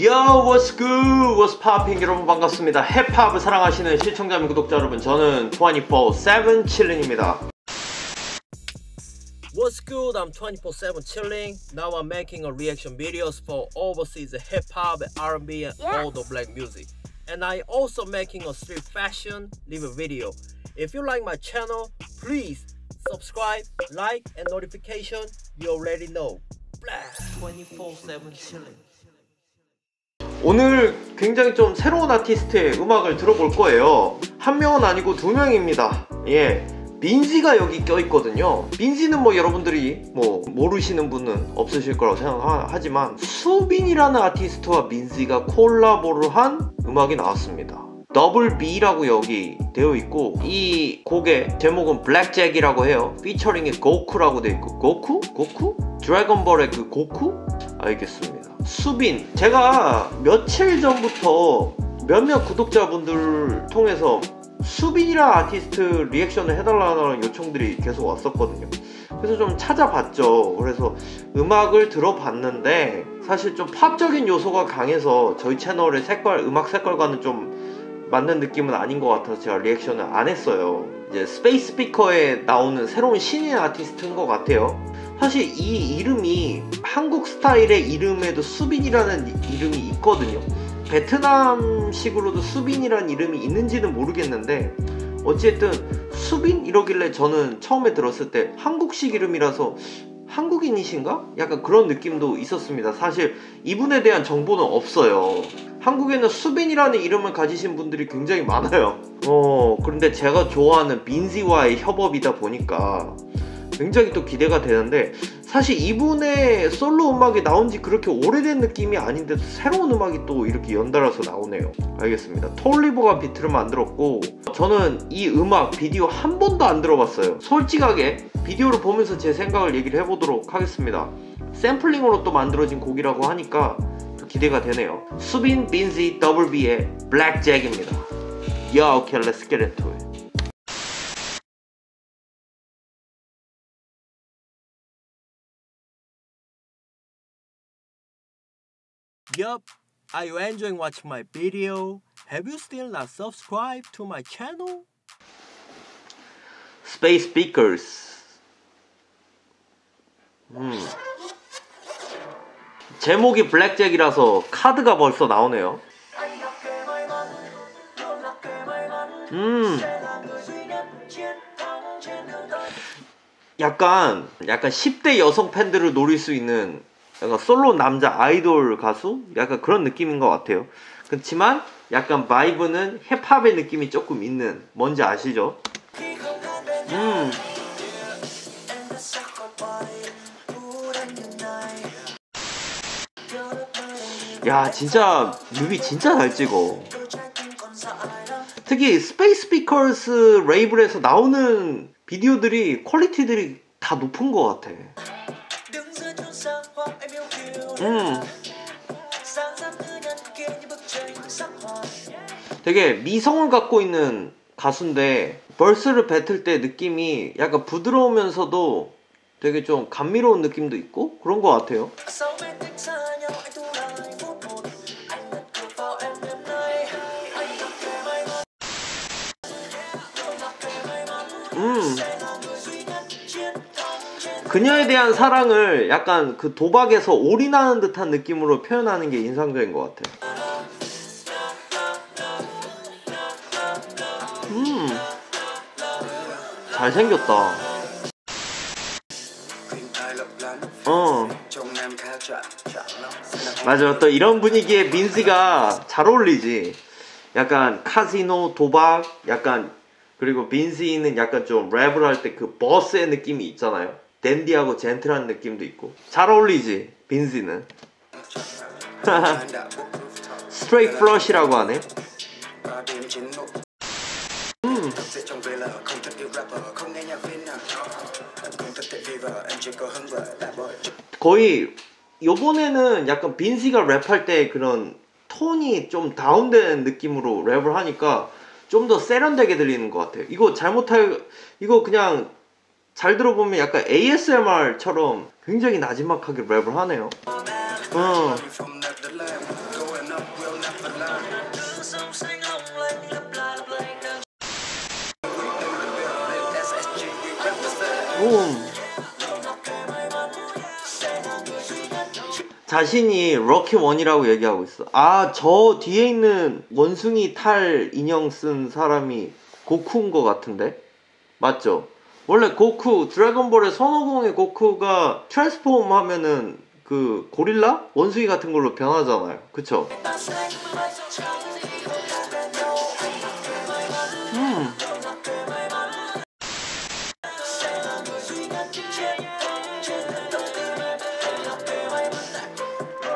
Yo, what's good? What's popping? 여러분 반갑습니다. 힙합을 사랑하시는 시청자 및 구독자 여러분, 저는 247 칠린입니다. What's good? I'm 247 Chilling. Now I'm making a reaction videos for overseas hip-hop, R&B, and all the black music. And I also making a street fashion live video. If you like my channel, please subscribe, like, and notification. You already know. Black 247 Chilling. 오늘 굉장히 좀 새로운 아티스트의 음악을 들어볼 거예요. 한 명은 아니고 두 명입니다. 예, 빈지가 여기 껴있거든요. 빈지는 뭐 여러분들이 모르시는 분은 없으실 거라고 생각하지만 수빈이라는 아티스트와 빈지가 콜라보를 한 음악이 나왔습니다. 더블 B라고 여기 되어 있고, 이 곡의 제목은 블랙잭이라고 해요. 피처링이 고쿠라고 되어 있고, 고쿠? 고쿠? 드래곤볼의 그 고쿠? 알겠습니다. 수빈, 제가 며칠 전부터 몇몇 구독자분들을 통해서 수빈이라는 아티스트 리액션을 해달라는 요청들이 계속 왔었거든요. 그래서 좀 찾아봤죠. 그래서 음악을 들어봤는데 사실 좀 팝적인 요소가 강해서 저희 채널의 색깔, 음악 색깔과는 좀 맞는 느낌은 아닌 것 같아서 제가 리액션을 안 했어요. 이제 스페이스 스피커에 나오는 새로운 신인 아티스트인 것 같아요. 사실 이 이름이 한국 스타일의 이름에도 수빈이라는 이름이 있거든요. 베트남식으로도 수빈이라는 이름이 있는지는 모르겠는데, 어쨌든 수빈 이러길래 저는 처음에 들었을 때 한국식 이름이라서 한국인이신가? 약간 그런 느낌도 있었습니다. 사실 이분에 대한 정보는 없어요. 한국에는 수빈이라는 이름을 가지신 분들이 굉장히 많아요. 그런데 제가 좋아하는 빈지와의 협업이다 보니까 굉장히 또 기대가 되는데, 사실 이분의 솔로 음악이 나온 지 그렇게 오래된 느낌이 아닌데도 새로운 음악이 또 이렇게 연달아서 나오네요. 알겠습니다. 톨리보가 비트를 만들었고, 저는 이 음악 비디오 한 번도 안 들어봤어요. 솔직하게 비디오를 보면서 제 생각을 얘기를 해보도록 하겠습니다. 샘플링으로 또 만들어진 곡이라고 하니까 기대가 되네요. 수빈, 빈지, 더블 B의 블랙잭입니다. 야, 오케이, let's get into it. Yup, are you enjoying watching my video? Have you still not subscribed to my channel? Space Speakers. 제목이 블랙잭이라서 카드가 벌써 나오네요. 약간 10대 여성 팬들을 노릴 수 있는 약간 솔로 남자 아이돌 가수? 약간 그런 느낌인 것 같아요. 그렇지만 약간 바이브는 힙합의 느낌이 조금 있는, 뭔지 아시죠? 야, 진짜 뮤비 진짜 잘 찍어. 특히 스페이스 스피커스 레이블에서 나오는 비디오들이 퀄리티들이 다 높은 것 같아. 되게 미성을 갖고 있는 가수인데 벌스를 뱉을 때 느낌이 약간 부드러우면서도 되게 좀 감미로운 느낌도 있고 그런 것 같아요. 그녀에 대한 사랑을 약간 그 도박에서 올인하는 듯한 느낌으로 표현하는 게 인상적인 것 같아요. 잘생겼다. 맞아, 또 이런 분위기에 빈지가 잘 어울리지. 약간 카지노, 도박, 약간, 그리고 빈지는 약간 좀 랩을 할 때 그 버스의 느낌이 있잖아요. 댄디하고 젠틀한 느낌도 있고 잘 어울리지, 빈지는. 스트레이트 플러시라고 하네. 거의 요번에는 약간 빈지가 랩할 때 그런 톤이 좀 다운된 느낌으로 랩을 하니까 좀 더 세련되게 들리는 것 같아요. 이거 그냥 잘 들어보면 약간 ASMR처럼 굉장히 나지막하게 랩을 하네요. 자신이 럭키1이라고 얘기하고 있어. 아, 저 뒤에 있는 원숭이 탈 인형 쓴 사람이 고쿠인 것 같은데? 맞죠? 원래 고쿠, 드래곤볼의 손오공의 고쿠가 트랜스폼 하면은 그 고릴라? 원숭이 같은 걸로 변하잖아요. 그쵸?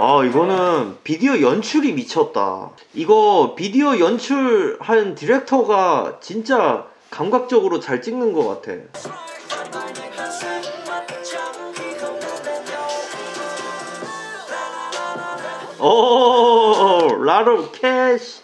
아, 이거는 비디오 연출이 미쳤다. 이거 비디오 연출한 디렉터가 진짜 감각적으로 잘 찍는 것 같아. 오, lot of cash.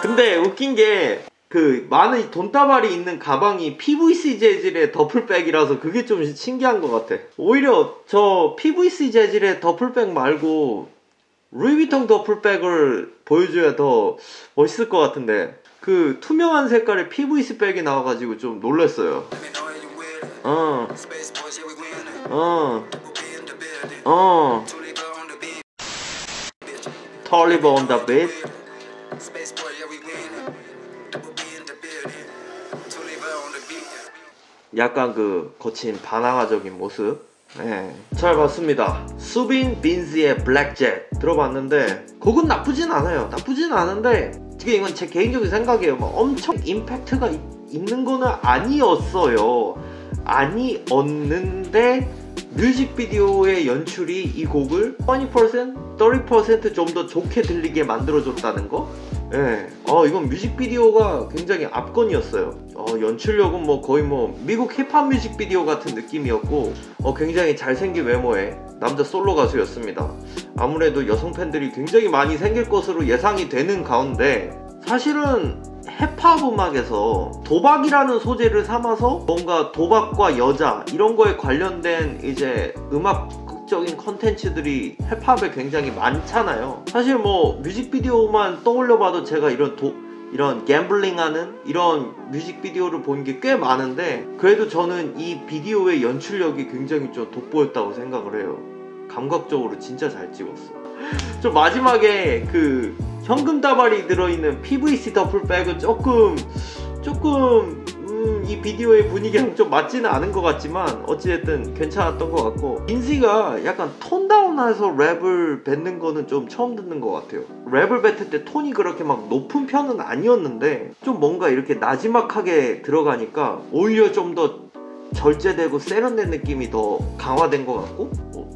근데 웃긴 게 그 많은 돈다발이 있는 가방이 PVC 재질의 더플백이라서 그게 좀 신기한 것 같아. 오히려 저 PVC 재질의 더플백 말고 루이비통 더플백을 보여줘야 더 멋있을 것 같은데, 그 투명한 색깔의 PVC 백이 나와가지고 좀 놀랐어요. 털리버 온 더 빛. 약간 그 거친 바나가적인 모습, 네, 잘 봤습니다. 수빈 빈즈의 블랙잭 들어봤는데 곡은 나쁘진 않아요. 나쁘진 않은데 지금 이건 제 개인적인 생각이에요. 막 엄청 임팩트가 있는 거는 아니었어요. 아니었는데 뮤직비디오의 연출이 이 곡을 20%, 30% 좀 더 좋게 들리게 만들어줬다는 거? 예, 이건 뮤직비디오가 굉장히 압권이었어요. 연출력은 뭐 거의 뭐 미국 힙합 뮤직비디오 같은 느낌이었고, 굉장히 잘생긴 외모의 남자 솔로 가수였습니다. 아무래도 여성 팬들이 굉장히 많이 생길 것으로 예상이 되는 가운데, 사실은 힙합 음악에서 도박이라는 소재를 삼아서 뭔가 도박과 여자 이런 거에 관련된 이제 음악 적인 컨텐츠들이 힙합에 굉장히 많잖아요. 사실 뭐 뮤직비디오만 떠올려봐도 제가 이런 갬블링하는 이런 뮤직비디오를 본 게 꽤 많은데, 그래도 저는 이 비디오의 연출력이 굉장히 좀 돋보였다고 생각을 해요. 감각적으로 진짜 잘 찍었어. 좀 마지막에 그 현금 다발이 들어있는 PVC 더플백은 조금 이 비디오의 분위기랑 좀 맞지는 않은 것 같지만 어찌됐든 괜찮았던 것 같고, 빈즈가 약간 톤다운해서 랩을 뱉는 거는 좀 처음 듣는 것 같아요. 랩을 뱉을 때 톤이 그렇게 막 높은 편은 아니었는데 좀 뭔가 이렇게 나지막하게 들어가니까 오히려 좀 더 절제되고 세련된 느낌이 더 강화된 것 같고,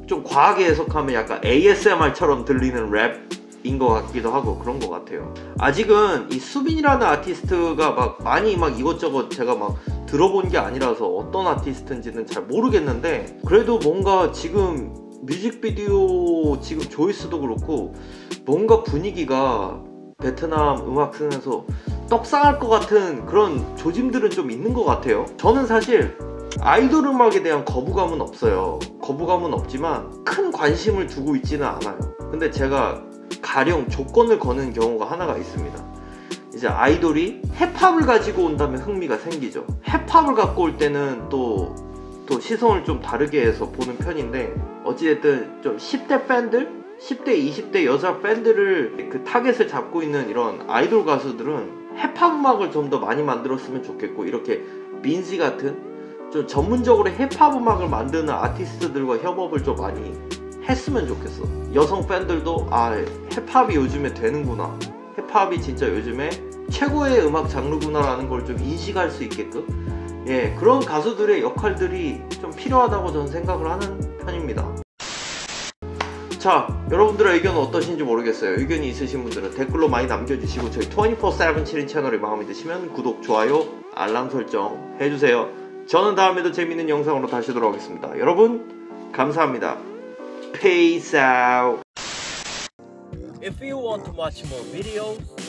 좀 과하게 해석하면 약간 ASMR처럼 들리는 랩 인 것 같기도 하고 그런 것 같아요. 아직은 이 수빈이라는 아티스트가 막 많이 막 이것저것 제가 막 들어본 게 아니라서 어떤 아티스트인지는 잘 모르겠는데, 그래도 뭔가 지금 뮤직비디오 지금 조회수도 그렇고 뭔가 분위기가 베트남 음악 쓰면서 떡상할 것 같은 그런 조짐들은 좀 있는 것 같아요. 저는 사실 아이돌 음악에 대한 거부감은 없어요. 거부감은 없지만 큰 관심을 두고 있지는 않아요. 근데 제가 가령 조건을 거는 경우가 하나가 있습니다. 이제 아이돌이 힙합을 가지고 온다면 흥미가 생기죠. 힙합을 갖고 올 때는 또 시선을 좀 다르게 해서 보는 편인데, 어찌됐든 좀 10대 밴들? 10대, 20대 여자 밴드를 그 타겟을 잡고 있는 이런 아이돌 가수들은 힙합 음악을 좀 더 많이 만들었으면 좋겠고, 이렇게 빈지 같은 좀 전문적으로 힙합 음악을 만드는 아티스트들과 협업을 좀 많이 했으면 좋겠어. 여성 팬들도 아, 힙합이 요즘에 되는구나, 힙합이 진짜 요즘에 최고의 음악 장르구나 라는 걸 좀 인식할 수 있게끔, 예, 그런 가수들의 역할들이 좀 필요하다고 저는 생각을 하는 편입니다. 자, 여러분들의 의견은 어떠신지 모르겠어요. 의견이 있으신 분들은 댓글로 많이 남겨주시고, 저희 247 칠린 채널이 마음에 드시면 구독, 좋아요, 알람 설정 해주세요. 저는 다음에도 재밌는 영상으로 다시 돌아오겠습니다. 여러분 감사합니다. Peace out. If you want to watch more videos,